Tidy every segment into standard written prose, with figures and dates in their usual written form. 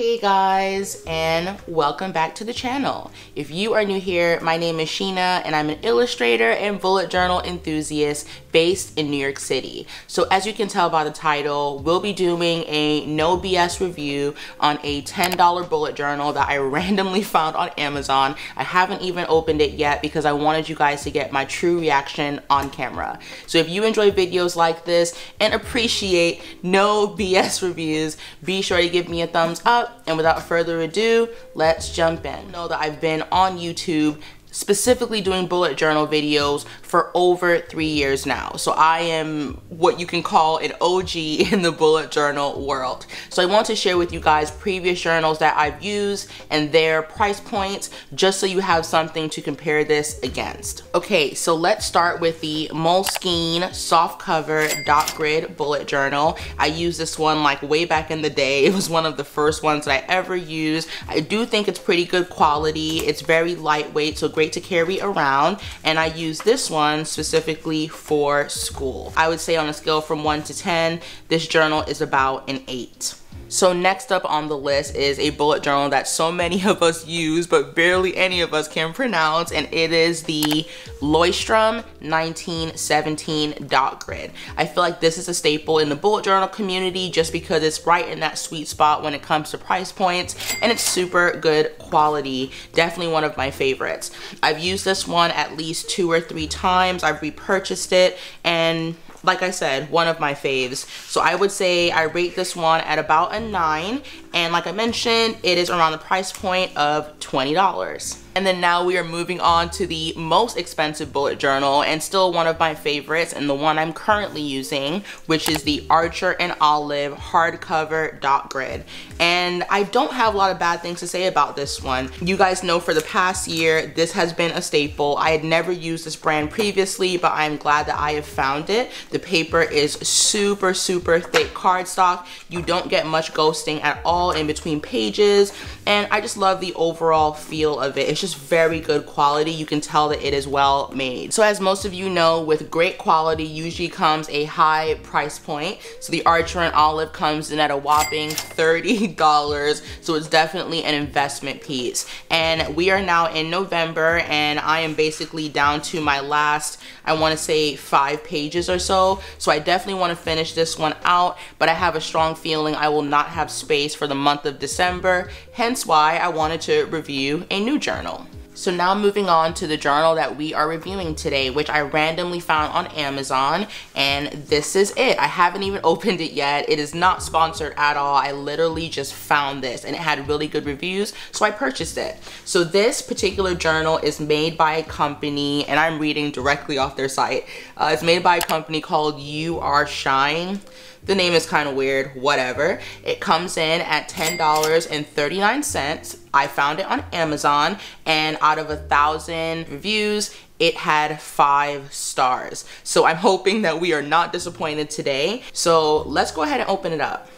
Hey guys, and welcome back to the channel. If you are new here, my name is Sheena and I'm an illustrator and bullet journal enthusiast based in New York City. So as you can tell by the title, we'll be doing a no BS review on a $10 bullet journal that I randomly found on Amazon. I haven't even opened it yet because I wanted you guys to get my true reaction on camera. So if you enjoy videos like this and appreciate no BS reviews, be sure to give me a thumbs up. And without further ado, let's jump in. You know that I've been on YouTube specifically doing bullet journal videos for over 3 years now. So I am what you can call an OG in the bullet journal world. So I want to share with you guys previous journals that I've used and their price points, just so you have something to compare this against. Okay, so let's start with the Moleskine softcover dot grid bullet journal. I used this one like way back in the day. It was one of the first ones that I ever used. I do think it's pretty good quality. It's very lightweight, so great to carry around, and I use this one specifically for school. I would say on a scale from 1 to 10, this journal is about an 8. So next up on the list is a bullet journal that so many of us use but barely any of us can pronounce, and it is the Leuchtturm 1917 dot grid. I feel like this is a staple in the bullet journal community just because it's right in that sweet spot when it comes to price points, and it's super good quality. Definitely one of my favorites. I've used this one at least 2 or 3 times. I've repurchased it, and like I said, one of my faves. So I would say I rate this one at about a 9, and like I mentioned, it is around the price point of $20. And then now we are moving on to the most expensive bullet journal, and still one of my favorites, and the one I'm currently using, which is the Archer and Olive hardcover dot grid. And I don't have a lot of bad things to say about this one. You guys know for the past year, this has been a staple. I had never used this brand previously, but I'm glad that I have found it. The paper is super, super thick cardstock. You don't get much ghosting at all in between pages, and I just love the overall feel of it. It's just very good quality. You can tell that it is well made. So as most of you know, with great quality usually comes a high price point. So the Archer and Olive comes in at a whopping $30. So it's definitely an investment piece. And we are now in November, and I am basically down to my last, I want to say 5 pages or so. So I definitely want to finish this one out, but I have a strong feeling I will not have space for the month of December. Hence why I wanted to review a new journal. So now moving on to the journal that we are reviewing today, which I randomly found on Amazon, and this is it. I haven't even opened it yet. It is not sponsored at all. I literally just found this, and it had really good reviews, so I purchased it. So this particular journal is made by a company, and I'm reading directly off their site. It's made by a company called You Are Shine. The name is kind of weird, whatever. It comes in at $10.39. I found it on Amazon, and out of 1,000 reviews, it had 5 stars. So I'm hoping that we are not disappointed today. So let's go ahead and open it up.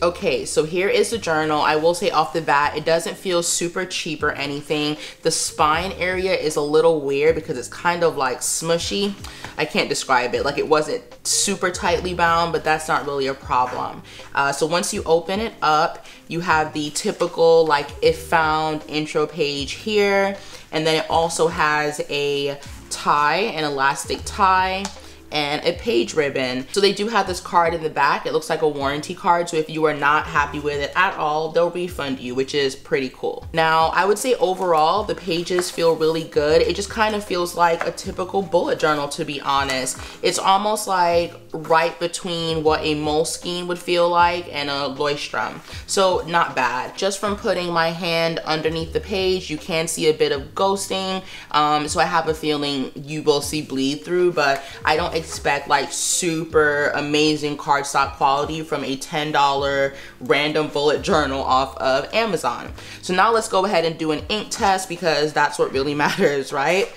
Okay, so here is the journal. I will say off the bat, it doesn't feel super cheap or anything. The spine area is a little weird because it's kind of like smushy. I can't describe it. Like, it wasn't super tightly bound, but that's not really a problem. So once you open it up, you have the typical like if found intro page here. And then it also has a tie, an elastic tie, and a page ribbon. So they do have this card in the back. It looks like a warranty card, so if you are not happy with it at all, they'll refund you, which is pretty cool. Now, I would say overall, the pages feel really good. It just kind of feels like a typical bullet journal, to be honest. It's almost like right between what a Moleskine would feel like and a Leuchtturm. So not bad. Just from putting my hand underneath the page, you can see a bit of ghosting. So I have a feeling you will see bleed through, but I don't expect like super amazing cardstock quality from a $10 random bullet journal off of Amazon. So now let's go ahead and do an ink test, because that's what really matters, right?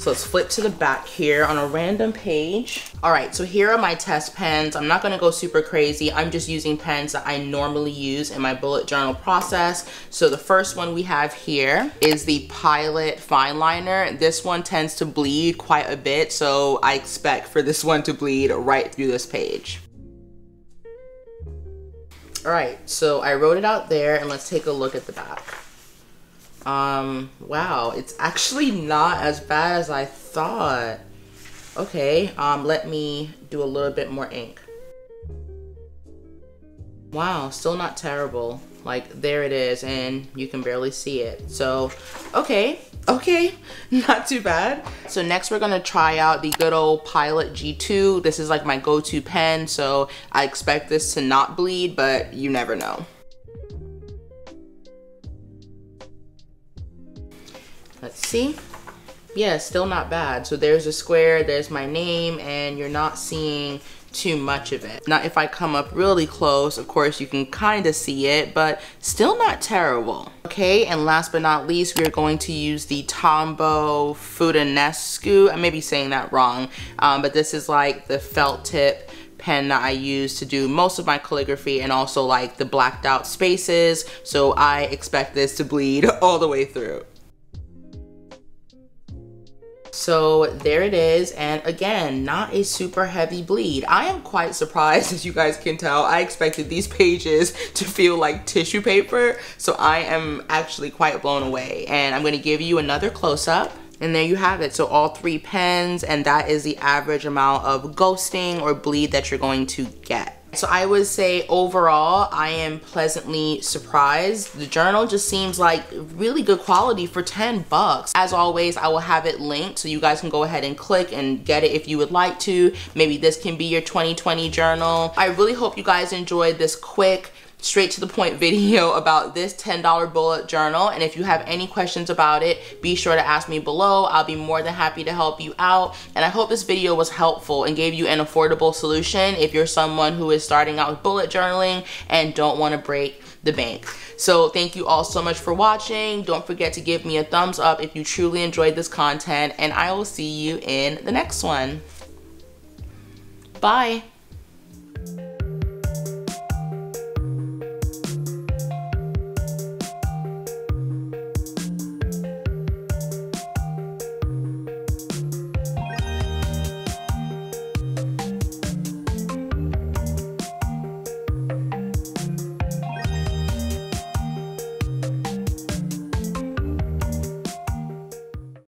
So let's flip to the back here on a random page. All right, so here are my test pens. I'm not gonna go super crazy. I'm just using pens that I normally use in my bullet journal process. So the first one we have here is the Pilot Fineliner. This one tends to bleed quite a bit, so I expect for this one to bleed right through this page. Alright, so I wrote it out there, and let's take a look at the back. Wow, it's actually not as bad as I thought. Okay, let me do a little bit more ink. Wow, still not terrible. Like, there it is, and you can barely see it. So, okay, not too bad. So next we're gonna try out the good old Pilot G2. This is like my go-to pen, so I expect this to not bleed, but you never know. Let's see. Yeah, still not bad. So there's a square, there's my name, and you're not seeing too much of it. Now if I come up really close, of course you can kind of see it, but still not terrible. Okay, and last but not least, we're going to use the Tombow Fudenosuke. I may be saying that wrong, but this is like the felt tip pen that I use to do most of my calligraphy and also like the blacked out spaces, so I expect this to bleed all the way through. So there it is, and again, not a super heavy bleed. I am quite surprised, as you guys can tell. I expected these pages to feel like tissue paper, so I am actually quite blown away. And I'm gonna give you another close-up, and there you have it. So all three pens, and that is the average amount of ghosting or bleed that you're going to get. So I would say overall, I am pleasantly surprised. The journal just seems like really good quality for 10 bucks. As always, I will have it linked so you guys can go ahead and click and get it if you would like to. Maybe this can be your 2020 journal. I really hope you guys enjoyed this quick, straight to the point video about this $10 bullet journal, and if you have any questions about it, be sure to ask me below. I'll be more than happy to help you out, and I hope this video was helpful and gave you an affordable solution if you're someone who is starting out with bullet journaling and don't want to break the bank. So thank you all so much for watching. Don't forget to give me a thumbs up if you truly enjoyed this content, and I will see you in the next one. Bye.